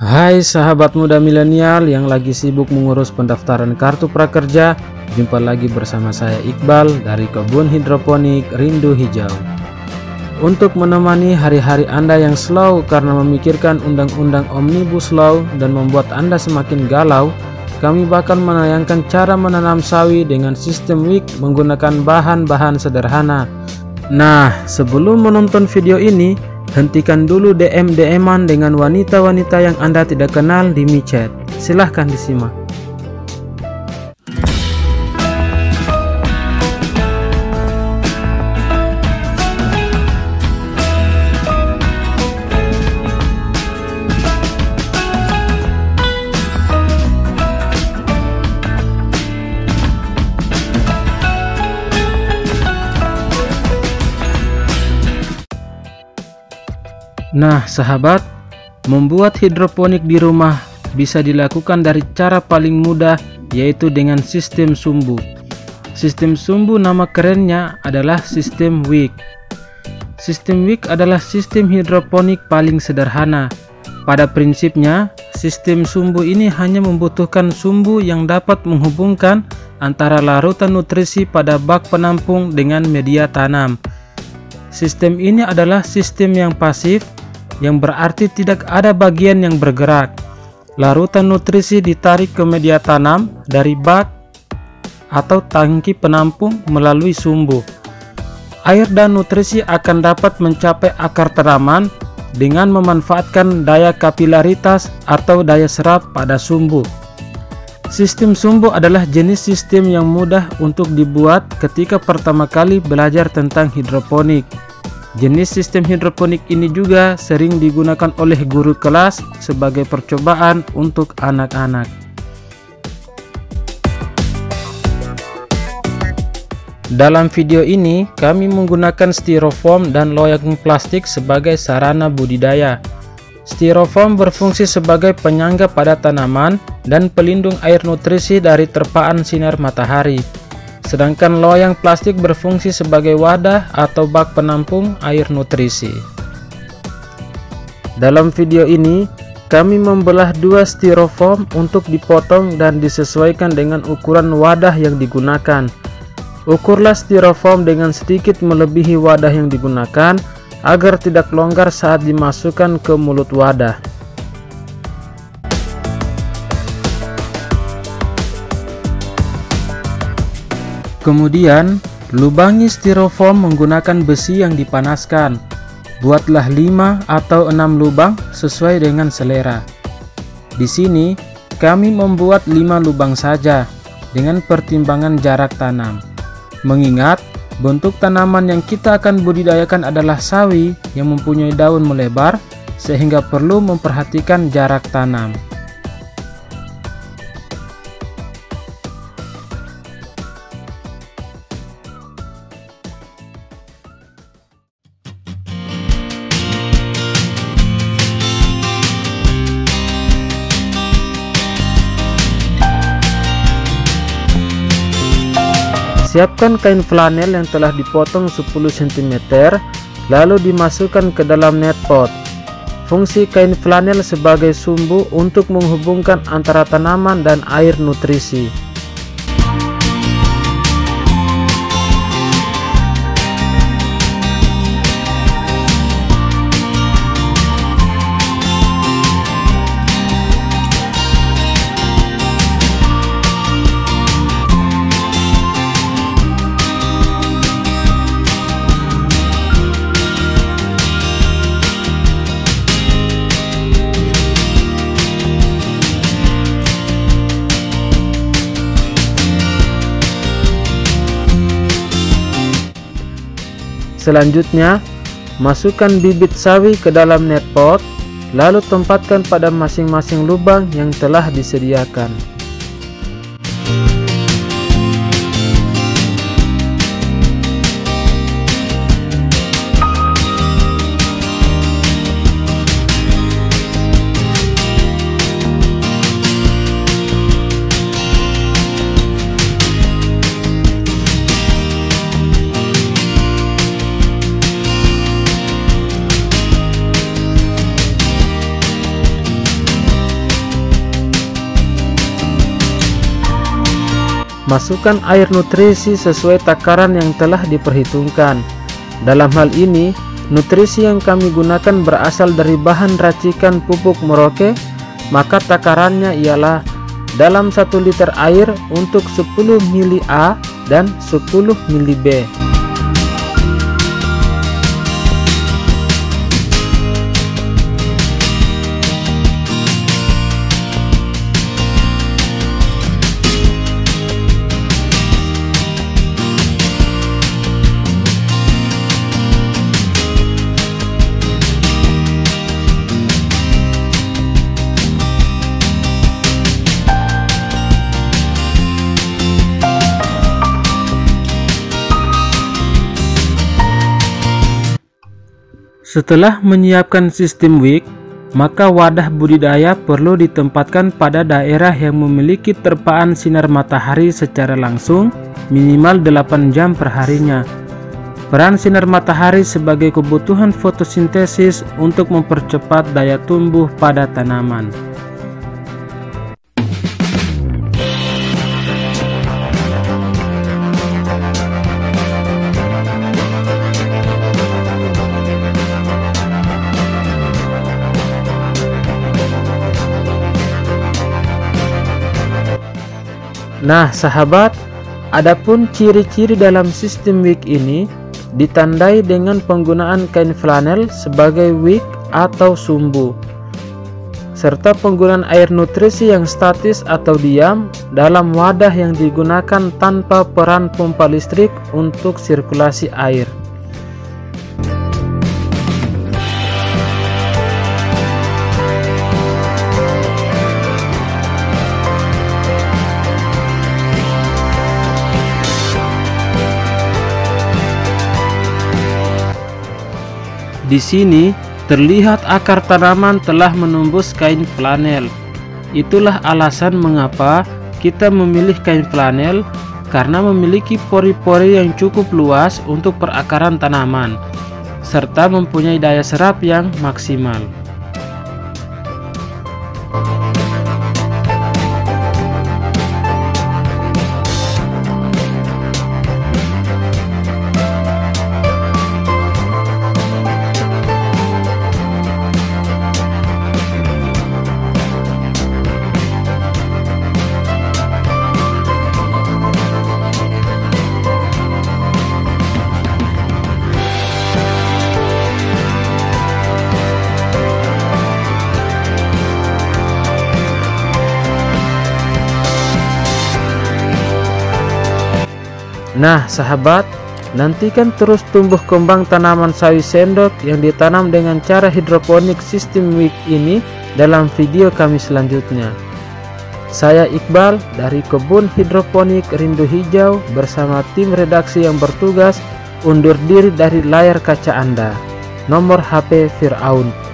Hai sahabat muda milenial yang lagi sibuk mengurus pendaftaran kartu prakerja, jumpa lagi bersama saya Iqbal dari Kebun Hidroponik Rindu Hijau. Untuk menemani hari-hari Anda yang slow karena memikirkan undang-undang Omnibus Law dan membuat Anda semakin galau, kami bakal menayangkan cara menanam sawi dengan sistem WIK menggunakan bahan-bahan sederhana. Nah, sebelum menonton video ini, hentikan dulu DM-DM-an dengan wanita-wanita yang Anda tidak kenal di MiChat. Silahkan disimak. Nah sahabat, membuat hidroponik di rumah bisa dilakukan dari cara paling mudah, yaitu dengan sistem sumbu. Sistem sumbu nama kerennya adalah sistem WIK. Sistem WIK adalah sistem hidroponik paling sederhana. Pada prinsipnya, sistem sumbu ini hanya membutuhkan sumbu yang dapat menghubungkan antara larutan nutrisi pada bak penampung dengan media tanam. Sistem ini adalah sistem yang pasif, yang berarti tidak ada bagian yang bergerak. Larutan nutrisi ditarik ke media tanam dari bak atau tangki penampung melalui sumbu. Air dan nutrisi akan dapat mencapai akar tanaman dengan memanfaatkan daya kapilaritas atau daya serap pada sumbu. Sistem sumbu adalah jenis sistem yang mudah untuk dibuat ketika pertama kali belajar tentang hidroponik. Jenis sistem hidroponik ini juga sering digunakan oleh guru kelas sebagai percobaan untuk anak-anak. Dalam video ini, kami menggunakan styrofoam dan loyang plastik sebagai sarana budidaya. Styrofoam berfungsi sebagai penyangga pada tanaman dan pelindung air nutrisi dari terpaan sinar matahari. Sedangkan loyang plastik berfungsi sebagai wadah atau bak penampung air nutrisi. Dalam video ini, kami membelah dua styrofoam untuk dipotong dan disesuaikan dengan ukuran wadah yang digunakan. Ukurlah styrofoam dengan sedikit melebihi wadah yang digunakan agar tidak longgar saat dimasukkan ke mulut wadah. Kemudian, lubangi styrofoam menggunakan besi yang dipanaskan. Buatlah 5 atau 6 lubang sesuai dengan selera. Di sini, kami membuat 5 lubang saja dengan pertimbangan jarak tanam. Mengingat, bentuk tanaman yang kita akan budidayakan adalah sawi yang mempunyai daun melebar, sehingga perlu memperhatikan jarak tanam. Siapkan kain flanel yang telah dipotong 10 cm, lalu dimasukkan ke dalam net pot. Fungsi kain flanel sebagai sumbu untuk menghubungkan antara tanaman dan air nutrisi. Selanjutnya, masukkan bibit sawi ke dalam net pot, lalu tempatkan pada masing-masing lubang yang telah disediakan. Masukkan air nutrisi sesuai takaran yang telah diperhitungkan. Dalam hal ini, nutrisi yang kami gunakan berasal dari bahan racikan pupuk meroke, maka takarannya ialah dalam 1 liter air untuk 10 ml A dan 10 ml B. Setelah menyiapkan sistem wick, maka wadah budidaya perlu ditempatkan pada daerah yang memiliki terpaan sinar matahari secara langsung minimal 8 jam perharinya. Peran sinar matahari sebagai kebutuhan fotosintesis untuk mempercepat daya tumbuh pada tanaman. Nah sahabat, adapun ciri-ciri dalam sistem wick ini ditandai dengan penggunaan kain flanel sebagai wick atau sumbu, serta penggunaan air nutrisi yang statis atau diam dalam wadah yang digunakan tanpa peran pompa listrik untuk sirkulasi air. Di sini terlihat akar tanaman telah menembus kain flanel. Itulah alasan mengapa kita memilih kain flanel, karena memiliki pori-pori yang cukup luas untuk perakaran tanaman, serta mempunyai daya serap yang maksimal. Nah sahabat, nantikan terus tumbuh kembang tanaman sawi sendok yang ditanam dengan cara hidroponik sistem wick ini dalam video kami selanjutnya. Saya Iqbal dari Kebun Hidroponik Rindu Hijau bersama tim redaksi yang bertugas undur diri dari layar kaca Anda. Nomor HP Fir'aun.